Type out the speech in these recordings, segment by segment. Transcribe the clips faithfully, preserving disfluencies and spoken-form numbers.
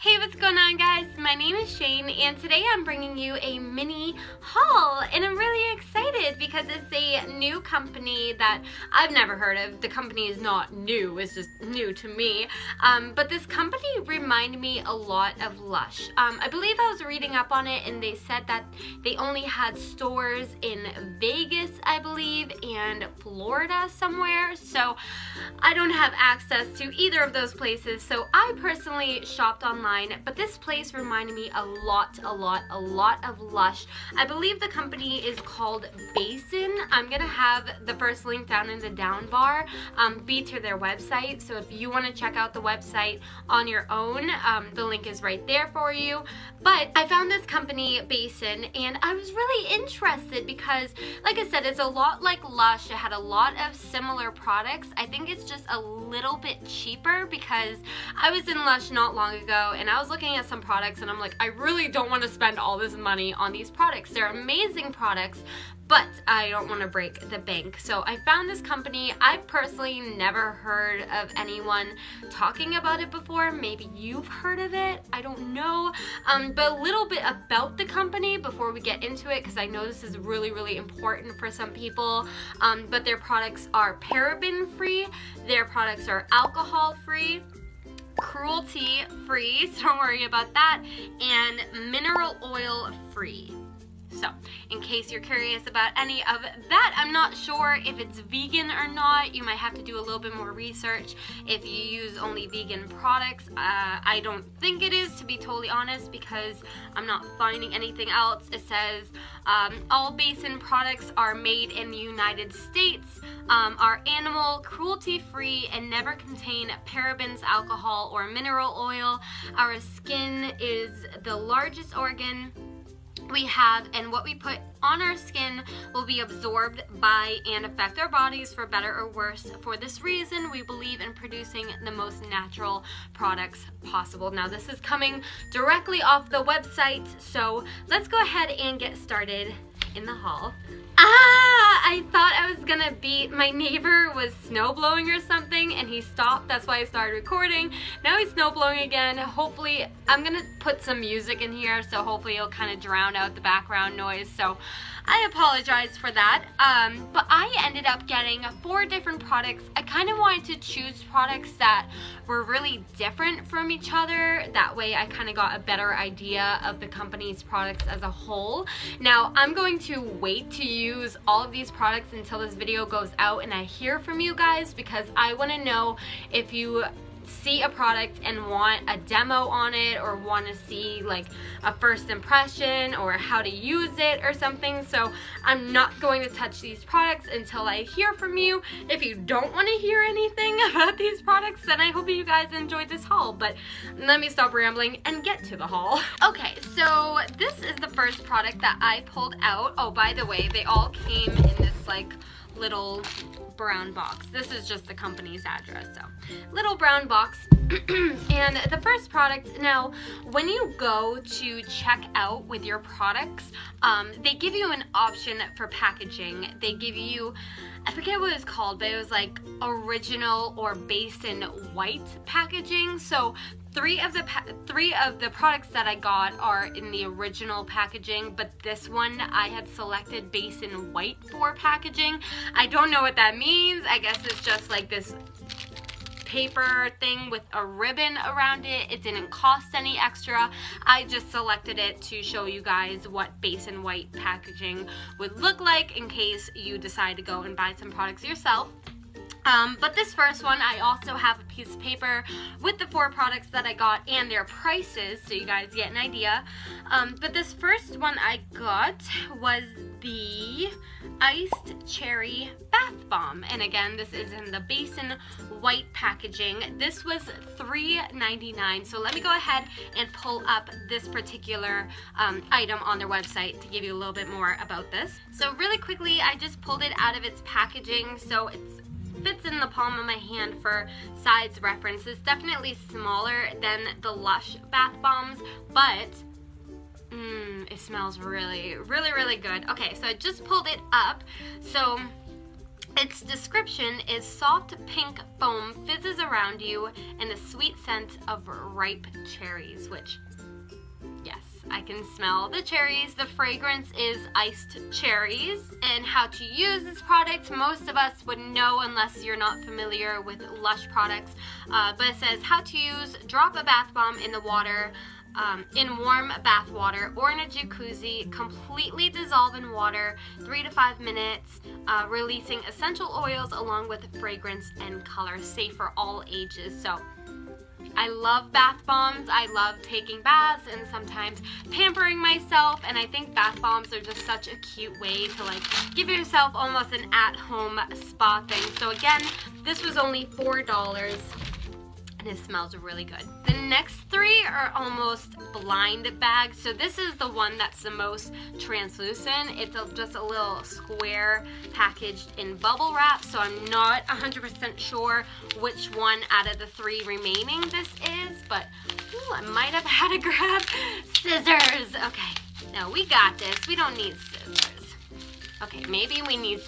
Hey, what's going on, guys? My name is Shane and today I'm bringing you a mini haul, and I'm really excited because it's a new company that I've never heard of. The company is not new, it's just new to me, um, but this company reminded me a lot of Lush. Um, I believe I was reading up on it and they said that they only had stores in Vegas, I believe, and Florida somewhere, so I don't have access to either of those places, so I personally shopped online. But this place reminded me a lot, a lot, a lot of Lush. I believe the company is called Basin. I'm gonna have the first link down in the down bar um, be to their website. So if you wanna check out the website on your own, um, the link is right there for you. But I found this company, Basin, and I was really interested because, like I said, it's a lot like Lush. It had a lot of similar products. I think it's just a little bit cheaper because I was in Lush not long ago, and And I was looking at some products and I'm like, I really don't want to spend all this money on these products. They're amazing products, but I don't want to break the bank. So I found this company. I've personally never heard of anyone talking about it before. Maybe you've heard of it, I don't know. Um, but a little bit about the company before we get into it, because I know this is really, really important for some people. Um, but their products are paraben-free, their products are alcohol-free, cruelty-free, so don't worry about that, and mineral oil-free. So, in case you're curious about any of that, I'm not sure if it's vegan or not. You might have to do a little bit more research if you use only vegan products. Uh, I don't think it is, to be totally honest, because I'm not finding anything else. It says, um, all Basin products are made in the United States, um, are animal, cruelty-free, and never contain parabens, alcohol, or mineral oil. Our skin is the largest organ we have, and what we put on our skin will be absorbed by and affect our bodies for better or worse. For this reason, we believe in producing the most natural products possible. Now, this is coming directly off the website, so let's go ahead and get started in the haul. Ah, I thought I was gonna beat, my neighbor was snow blowing or something and he stopped, that's why I started recording. Now he's snow blowing again. Hopefully, I'm gonna put some music in here, so hopefully it'll kind of drown out the background noise, so I apologize for that. Um, but I ended up getting four different products. I kind of wanted to choose products that were really different from each other, that way I kind of got a better idea of the company's products as a whole. Now, I'm going to wait to use use all of these products until this video goes out and I hear from you guys, because I want to know if you see a product and want a demo on it, or want to see like a first impression or how to use it or something. So I'm not going to touch these products until I hear from you. If you don't want to hear anything about these products, then I hope you guys enjoyed this haul, but let me stop rambling and get to the haul. Okay, so this is the first product that I pulled out. Oh, by the way, they all came in this like little brown box. This is just the company's address, so little brown box. And the first product, now when you go to check out with your products, um, they give you an option for packaging. They give you, I forget what it was called, but it was like original or Basin White packaging. So Three of the pa three of the products that I got are in the original packaging, but this one I had selected Basin White for packaging. I don't know what that means. I guess it's just like this paper thing with a ribbon around it. It didn't cost any extra. I just selected it to show you guys what Basin White packaging would look like in case you decide to go and buy some products yourself. Um, but this first one, I also have a piece of paper with the four products that I got and their prices, so you guys get an idea. Um, but this first one I got was the Iced Cherry Bath Bomb. And again, this is in the Basin White packaging. This was three ninety-nine. So let me go ahead and pull up this particular um, item on their website to give you a little bit more about this. So really quickly, I just pulled it out of its packaging, so it's fits in the palm of my hand for size reference. It's definitely smaller than the Lush bath bombs, but mm, it smells really, really, really good. Okay, so I just pulled it up. So Its description is soft pink foam fizzes around you and a sweet scent of ripe cherries, which, yes, I can smell the cherries. The fragrance is iced cherries. And how to use this product, most of us would know unless you're not familiar with Lush products, uh, but it says how to use: drop a bath bomb in the water, Um, in warm bath water or in a jacuzzi, completely dissolve in water, three to five minutes, uh, releasing essential oils along with fragrance and color. Safe for all ages. So I love bath bombs. I love taking baths and sometimes pampering myself, and I think bath bombs are just such a cute way to like give yourself almost an at-home spa thing. So again, this was only four dollars. It smells really good. The next three are almost blind bags. So this is the one that's the most translucent. It's a, just a little square packaged in bubble wrap. So I'm not one hundred percent sure which one out of the three remaining this is, but ooh, I might have had to grab scissors. Okay, no, we got this. We don't need scissors. Okay, maybe we need,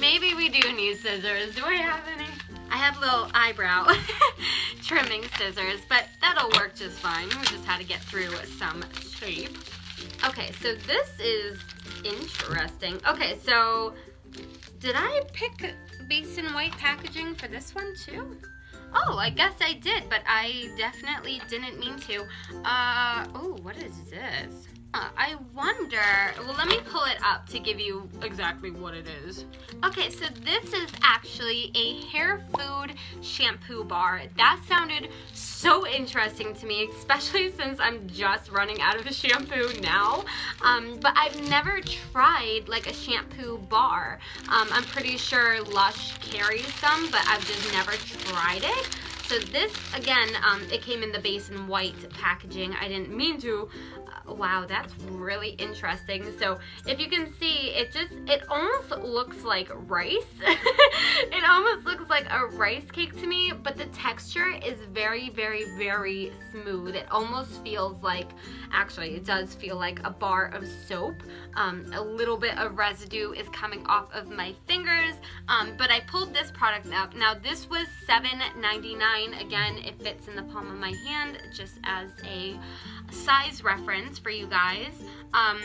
maybe we do need scissors. Do I have any? I have little eyebrow trimming scissors, but that'll work just fine. We just had to get through some shape. Okay, so this is interesting. Okay, so did I pick Basin White packaging for this one too? Oh, I guess I did, but I definitely didn't mean to. Uh, oh, what is this? Uh, I wonder, well, let me pull it up to give you exactly what it is. Okay, so this is actually a hair food shampoo bar. That sounded so interesting to me, especially since I'm just running out of a shampoo now. Um, but I've never tried like a shampoo bar. Um, I'm pretty sure Lush carries some, but I've just never tried it. So this, again, um, it came in the Basin White packaging. I didn't mean to. Uh, wow, that's really interesting. So if you can see, it just, it almost looks like rice. It almost looks like a rice cake to me, but the texture is very, very, very smooth. It almost feels like, actually, it does feel like a bar of soap. Um, a little bit of residue is coming off of my fingers, um, but I pulled this product up. Now, this was seven ninety-nine. Again, it fits in the palm of my hand just as a size reference for you guys. Um,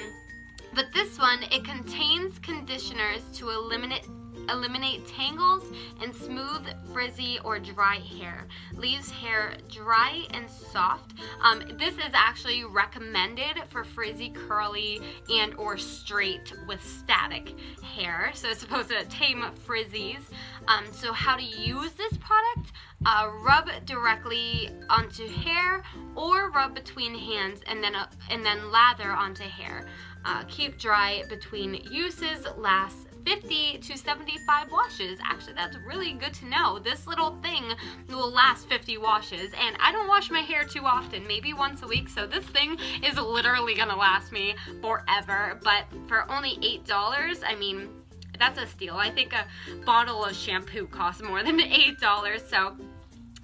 but this one, it contains conditioners to eliminate eliminate tangles and smooth, frizzy, or dry hair. Leaves hair dry and soft. Um, this is actually recommended for frizzy, curly, and or straight with static hair. So it's supposed to tame frizzies. Um, so how to use this product? Uh, rub directly onto hair or rub between hands and then, uh, and then lather onto hair. Uh, keep dry between uses, lasts fifty to seventy-five washes. Actually, that's really good to know. This little thing will last fifty washes, and I don't wash my hair too often, maybe once a week, so this thing is literally gonna last me forever. But for only eight dollars, I mean, that's a steal. I think a bottle of shampoo costs more than eight dollars, so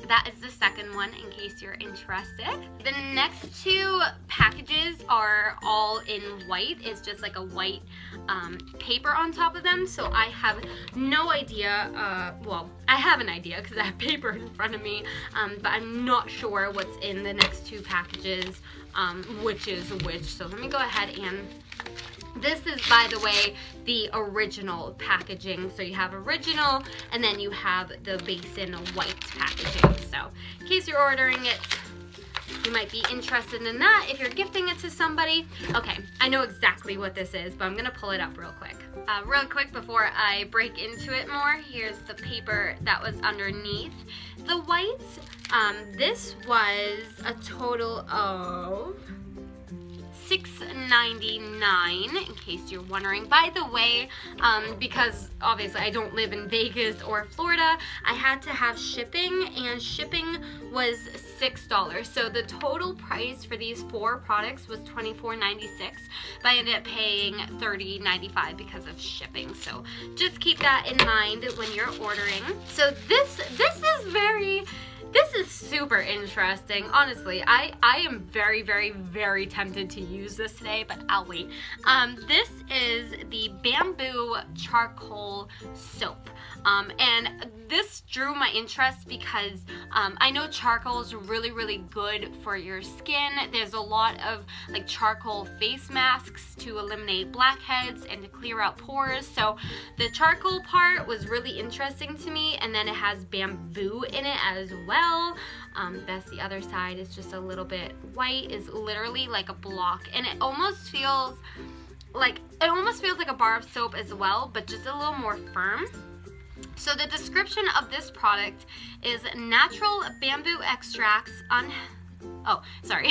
that is the second one in case you're interested. The next two packages are all in white. It's just like a white um, paper on top of them. So I have no idea, uh, well, I have an idea because I have paper in front of me, um, but I'm not sure what's in the next two packages, um, which is which. So let me go ahead and... This is, by the way, the original packaging. So you have original, and then you have the Basin White packaging. So in case you're ordering it, you might be interested in that if you're gifting it to somebody. Okay, I know exactly what this is, but I'm gonna pull it up real quick. Uh, real quick before I break into it more, here's the paper that was underneath the whites. Um, this was a total of six ninety-nine, in case you're wondering. By the way, um, because obviously I don't live in Vegas or Florida, I had to have shipping, and shipping was six dollars. So the total price for these four products was twenty-four ninety-six, but I ended up paying thirty ninety-five because of shipping. So just keep that in mind when you're ordering. So this this is very This is super interesting. Honestly, I, I am very, very, very tempted to use this today, but I'll wait. Um, this is the Bamboo Charcoal Soap. Um, and this drew my interest because um, I know charcoal is really, really good for your skin. There's a lot of like charcoal face masks to eliminate blackheads and to clear out pores. So the charcoal part was really interesting to me, and then it has bamboo in it as well. Um, that's the other side. It's just a little bit white. It's literally like a block, and it almost feels like it almost feels like a bar of soap as well, but just a little more firm. So the description of this product is natural bamboo extracts on Oh, sorry.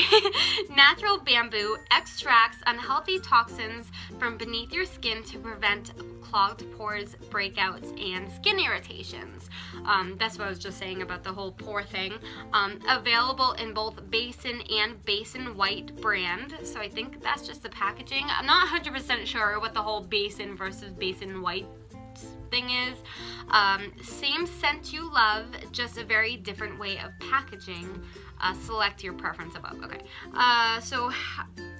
natural bamboo extracts unhealthy toxins from beneath your skin to prevent clogged pores, breakouts, and skin irritations. Um, that's what I was just saying about the whole pore thing. Um, available in both Basin and Basin White brand. So I think that's just the packaging. I'm not one hundred percent sure what the whole Basin versus Basin White thing is. Um, same scent you love, just a very different way of packaging. Uh, select your preference above. Okay. Uh, so,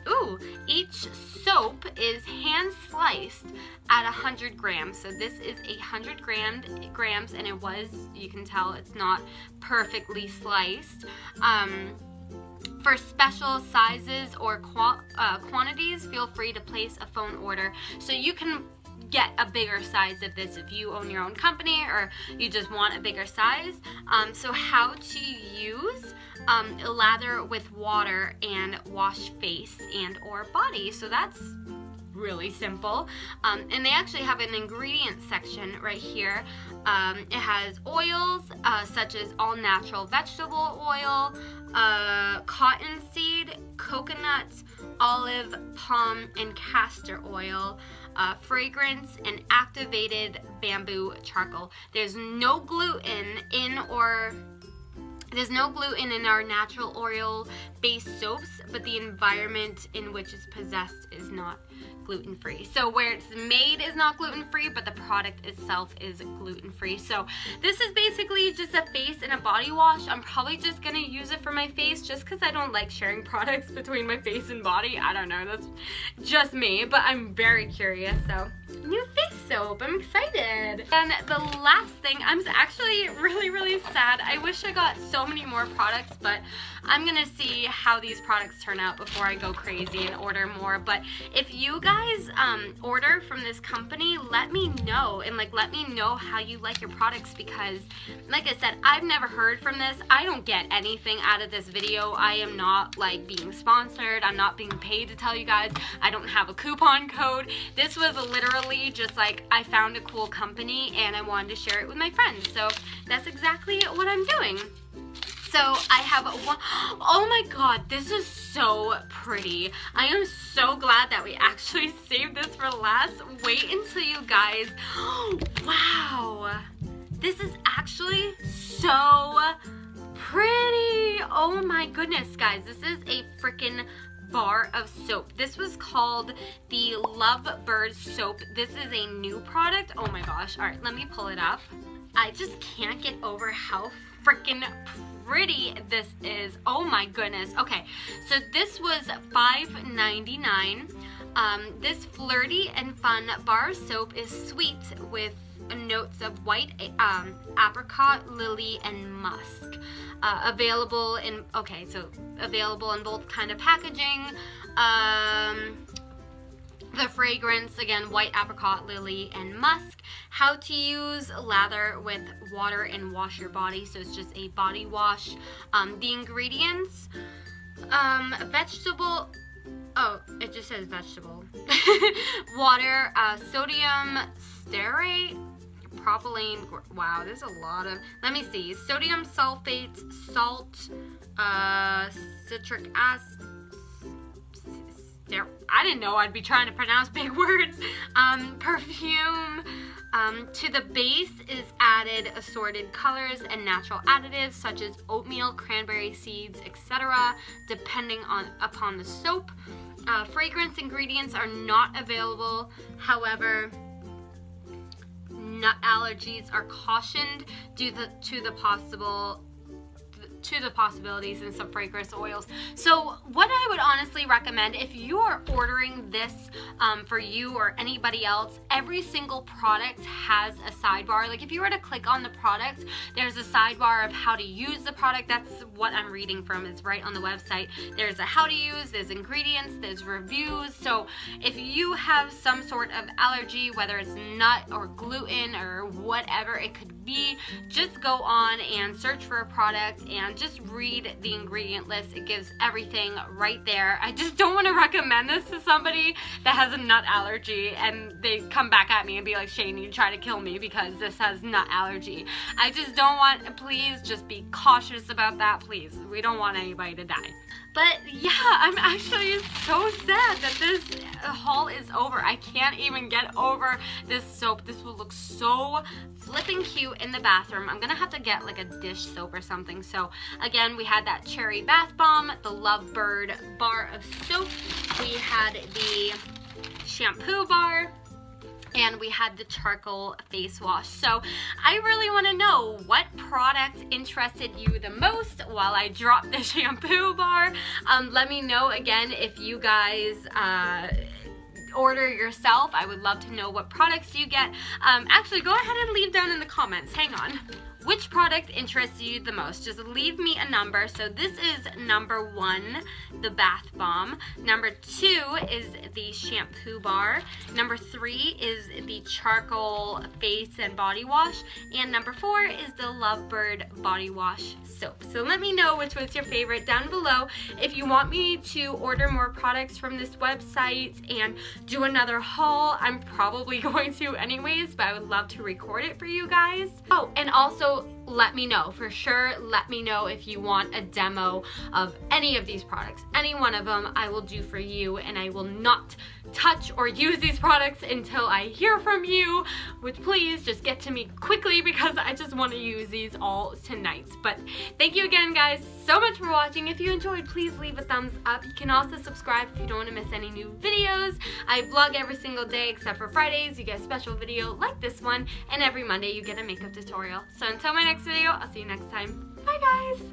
ooh, each soap is hand sliced at one hundred grams. So this is one hundred grams, and it was, you can tell it's not perfectly sliced. Um, For special sizes or qu uh, quantities, feel free to place a phone order. So you can get a bigger size of this if you own your own company or you just want a bigger size. Um, so how to use, um, lather with water and wash face and or body. So that's really simple. Um, and they actually have an ingredient section right here. Um, it has oils uh, such as all natural vegetable oil, uh, cottonseed, coconut, olive, palm, and castor oil, uh, fragrance, and activated bamboo charcoal. There's no gluten in or There's no gluten in our natural oil-based soaps, but the environment in which it's possessed is not gluten-free. So where it's made is not gluten-free, but the product itself is gluten-free. So this is basically just a face and a body wash. I'm probably just gonna use it for my face just because I don't like sharing products between my face and body. I don't know, that's just me, but I'm very curious, so. New face soap, I'm excited. And the last thing, I'm actually really, really sad. I wish I got so many more products, but I'm gonna see how these products turn out before I go crazy and order more. But if you guys um, order from this company, let me know, and like let me know how you like your products, because like I said, I've never heard from this. I don't get anything out of this video. I am not like being sponsored. I'm not being paid to tell you guys. I don't have a coupon code. This was literally just like I found a cool company and I wanted to share it with my friends. So that's exactly what I'm doing. So I have one, oh my god, this is so pretty. I am so glad that we actually saved this for last. Wait until you guys, oh, wow. This is actually so pretty. Oh my goodness, guys, this is a freaking bar of soap. This was called the Lovebird Soap. This is a new product, oh my gosh. All right, let me pull it up. I just can't get over how freaking pretty this is. Oh my goodness. Okay, so this was five ninety-nine. Um, this flirty and fun bar soap is sweet with notes of white um, apricot, lily, and musk. Uh, available in, okay, so available in both kind of packaging. Um, The fragrance, again, white apricot, lily, and musk. How to use, lather with water and wash your body. So it's just a body wash. Um, the ingredients, um, vegetable, oh, it just says vegetable. Water, uh, sodium stearate, propylene, wow, there's a lot of, let me see. Sodium sulfate, salt, uh, citric acid. I didn't know I'd be trying to pronounce big words. Um, perfume. Um, to the base is added assorted colors and natural additives such as oatmeal, cranberry seeds, et cetera, depending on upon the soap. Uh, fragrance ingredients are not available. However, nut allergies are cautioned due to the, to the possible to the possibilities in some fragrance oils. So what I would honestly recommend, if you are ordering this um, for you or anybody else, every single product has a sidebar. Like if you were to click on the product, there's a sidebar of how to use the product. That's what I'm reading from, is right on the website. There's a how to use, there's ingredients, there's reviews. So if you have some sort of allergy, whether it's nut or gluten or whatever it could be, just go on and search for a product and just read the ingredient list. It gives everything right there. I just don't want to recommend this to somebody that has a nut allergy and they come back at me and be like, Shane, you try to kill me because this has nut allergy. I just don't want, please just be cautious about that, please. We don't want anybody to die. But yeah, I'm actually so sad that this haul is over. I can't even get over this soap. This will look so flipping cute in the bathroom. I'm gonna have to get like a dish soap or something. So again, we had that cherry bath bomb, the Lovebird bar of soap, we had the shampoo bar, and we had the charcoal face wash. So I really want to know what product interested you the most while I drop the shampoo bar. Um, let me know again if you guys uh, order yourself. I would love to know what products you get. Um, actually, go ahead and leave down in the comments. Hang on. Which product interests you the most? Just leave me a number. So this is number one, the bath bomb. Number two is the shampoo bar. Number three is the charcoal face and body wash. And number four is the Lovebird body wash soap. So let me know which was your favorite down below. If you want me to order more products from this website and do another haul, I'm probably going to anyways, but I would love to record it for you guys. Oh, and also, let me know for sure. Let me know if you want a demo of any of these products. Any one of them I will do for you, and I will not touch or use these products until I hear from you, which please just get to me quickly because I just want to use these all tonight. But thank you again, guys, so much for watching. If you enjoyed, please leave a thumbs up. You can also subscribe if you don't want to miss any new videos. I vlog every single day except for Fridays. You get a special video like this one, and every Monday you get a makeup tutorial. So until my next video, I'll see you next time. Bye, guys!